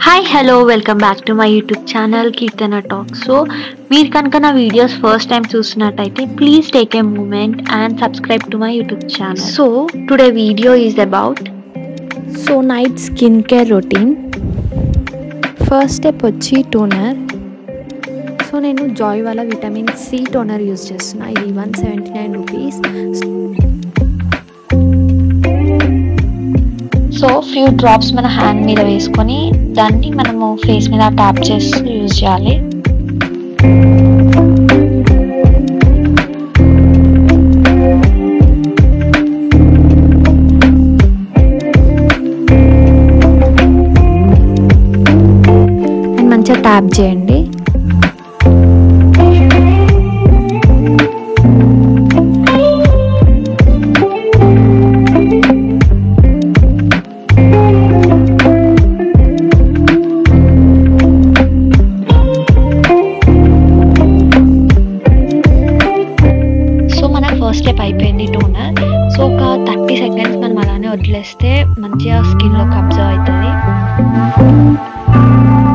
Hi, hello, welcome back to my YouTube channel Keertana Talk. So, మీరు కనుక నా videos first time చూస్తున్నట్టయితే please take a moment and subscribe to my YouTube channel. So today video is about so night skin care routine. First step వచ్చి toner. So నేను Joy వాళ్ళ vitamin C toner use చేస్తున్నా. ఇది 179 rupees. So few drops మన hand మీద వేసుకొని దాన్ని మనము ఫేస్ మీద ట్యాప్ చేసి యూజ్ చేయాలి. అండ్ మంచిగా ట్యాప్ చేయండి. స్టెప్ అయిపోయింది టోనర్. సో ఒక 30 సెకండ్స్ మనం అలానే వదిలేస్తే మంచిగా స్కిన్లోకి అబ్జర్వ్ అవుతుంది.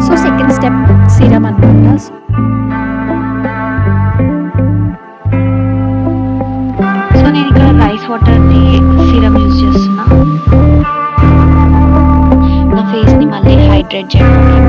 సో సెకండ్ స్టెప్ సీరం అనమాట. సో నేను ఇక్కడ రైస్ వాటర్ని సీరం యూజ్ చేస్తున్నా. నా ఫేస్ని మళ్ళీ హైడ్రేట్ చేయడానికి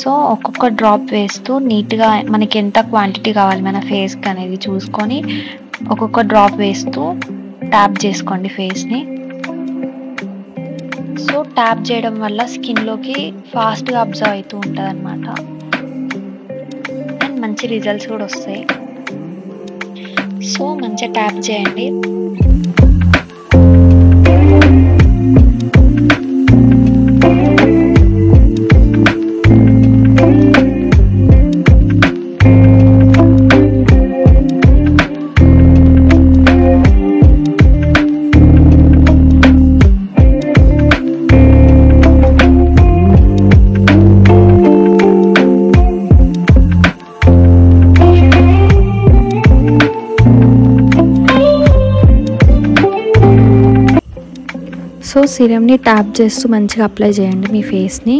సో ఒక్కొక్క డ్రాప్ వేస్తూ నీట్గా మనకి ఎంత క్వాంటిటీ కావాలి మన ఫేస్కి అనేది చూసుకొని ఒక్కొక్క డ్రాప్ వేస్తూ ట్యాప్ చేసుకోండి ఫేస్ని. సో ట్యాప్ చేయడం వల్ల స్కిన్లోకి ఫాస్ట్గా అబ్జర్వ్ అవుతూ ఉంటుంది అనమాట. అండ్ మంచి రిజల్ట్స్ కూడా వస్తాయి. సో మంచిగా ట్యాప్ చేయండి. సో సీరంని ట్యాప్ చేస్తూ మంచిగా అప్లై చేయండి మీ ఫేస్ని.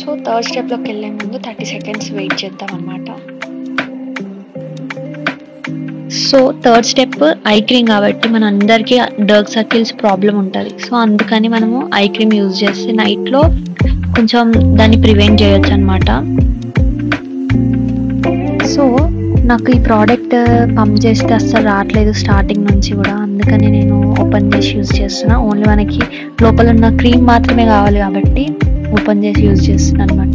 సో థర్డ్ స్టెప్లోకి వెళ్ళే ముందు 30 సెకండ్స్ వెయిట్ చేద్దాం అనమాట. So third step eye cream కాబట్టి మన అందరికీ డార్క్ సర్కిల్స్ ప్రాబ్లం ఉంటుంది. సో అందుకని మనము ఐ క్రీమ్ యూజ్ చేస్తే నైట్లో కొంచెం దాన్ని ప్రివెంట్ చేయొచ్చు అనమాట. సో నాకు ఈ ప్రోడక్ట్ పంప్ చేస్తే అస్సలు రావట్లేదు స్టార్టింగ్ నుంచి కూడా. అందుకని నేను ఓపెన్ చేసి యూజ్ చేస్తున్నా. ఓన్లీ మనకి లోపల ఉన్న క్రీమ్ మాత్రమే కావాలి కాబట్టి ఓపెన్ చేసి యూజ్ చేస్తున్నా అనమాట.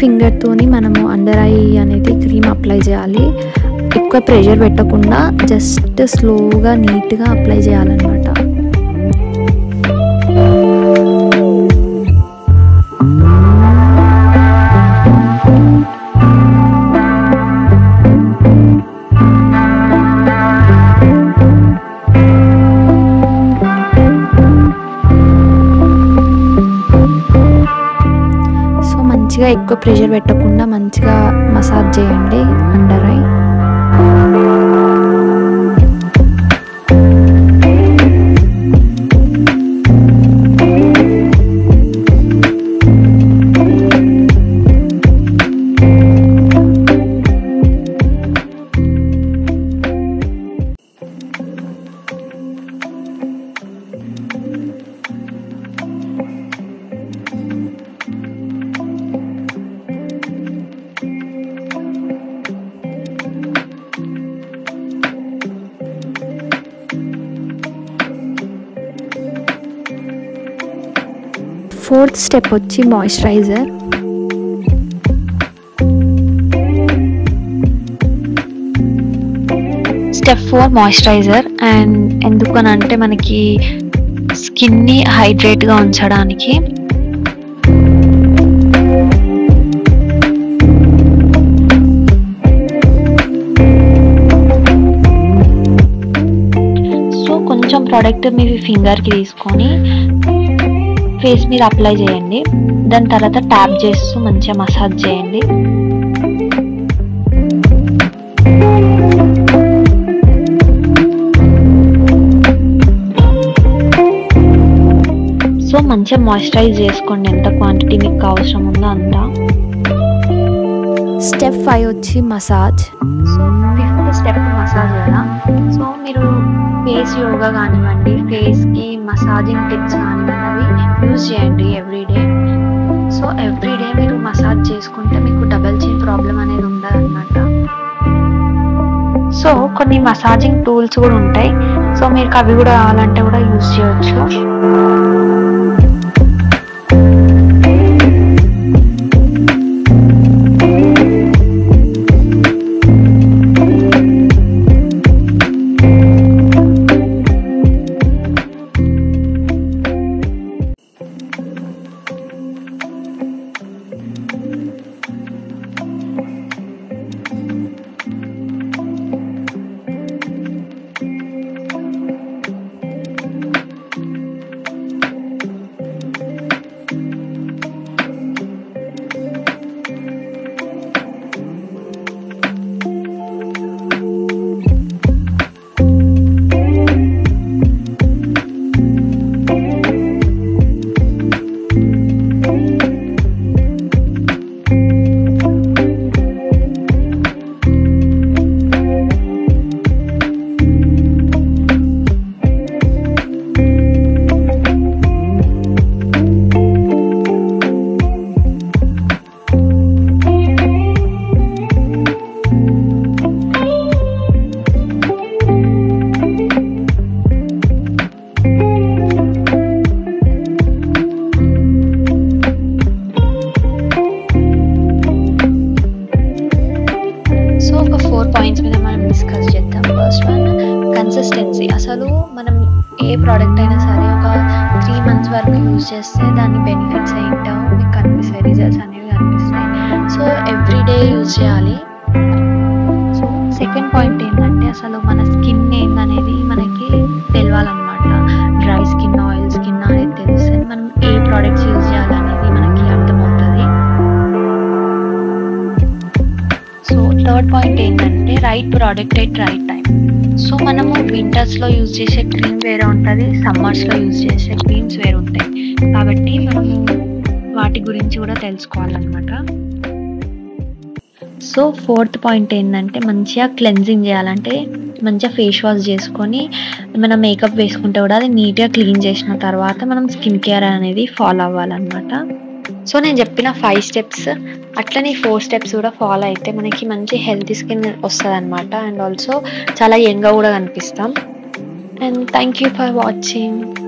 ఫింగర్తోని మనము అండర్ ఐ అనేది క్రీమ్ అప్లై చేయాలి. ఎక్కువ ప్రెషర్ పెట్టకుండా జస్ట్ స్లోగా నీట్గా అప్లై చేయాలన్నమాట. ఎక్కువ ప్రెషర్ పెట్టకుండా మంచిగా మసాజ్ చేయండి అండర్ ఐ. ఫోర్త్ స్టెప్ వచ్చి moisturiser. Step 4 moisturizer, and endukante manaki skin ni hydrate ga unchadaniki. So koncham product mi finger ki iskoni face mi apply cheyandi, dan tarata tap chestu manchiga massage cheyandi. So manche moisturize cheskondi, enta quantity meeku avasram undo anta. Step 5 vachi massage. So 5th step massage kada. So meeru face yoga ganivandi, face ki massaging tips ganivandi use cheyandi every day. So every day meeru massage cheskunte meeku double chin problem anedi undadu annata. So konni massaging tools kuda untayi, so meeru avi kuda avalante kuda use cheyochu. Consistency, అసలు మనం ఏ product అయినా సరే ఒక 3 months వరకు use చేస్తే దాని benefits ఏంటో మీకు కనిపిస్తాయి, రిజల్ట్స్ అనేవి కనిపిస్తాయి. సో ఎవ్రీడే యూజ్ చేయాలి. సో 2nd పాయింట్ ఏంటంటే అసలు మన స్కిన్ ఏందనేది మనకి తెలియాలన్నమాట. డ్రై స్కిన్, ఆయిల్ స్కిన్ అనేది తెలిస్తే మనం ఏ ప్రోడక్ట్స్ యూజ్ చేయాలనేది మనకి అర్థమవుతుంది. సో 3rd పాయింట్ ఏంటంటే right product at right time. So మనము వింటర్స్లో యూజ్ చేసే క్రీమ్ వేరే ఉంటుంది, సమ్మర్స్లో యూజ్ చేసే క్రీమ్స్ వేరే ఉంటాయి, కాబట్టి మనము వాటి గురించి కూడా తెలుసుకోవాలన్నమాట. సో 4th పాయింట్ ఏంటంటే మంచిగా క్లెన్జింగ్ చేయాలంటే మంచిగా ఫేస్ వాష్ చేసుకొని మనం మేకప్ వేసుకుంటే కూడా అది నీట్గా క్లీన్ చేసిన తర్వాత మనం స్కిన్ కేర్ అనేది ఫాలో అవ్వాలన్నమాట. సో నేను చెప్పిన 5 steps అట్లనే 4 steps కూడా ఫాలో అయితే మనకి మంచి హెల్తీ స్కిన్ వస్తుంది అనమాట. అండ్ ఆల్సో చాలా యంగ్గా కూడా కనిపిస్తాం. And thank you for watching.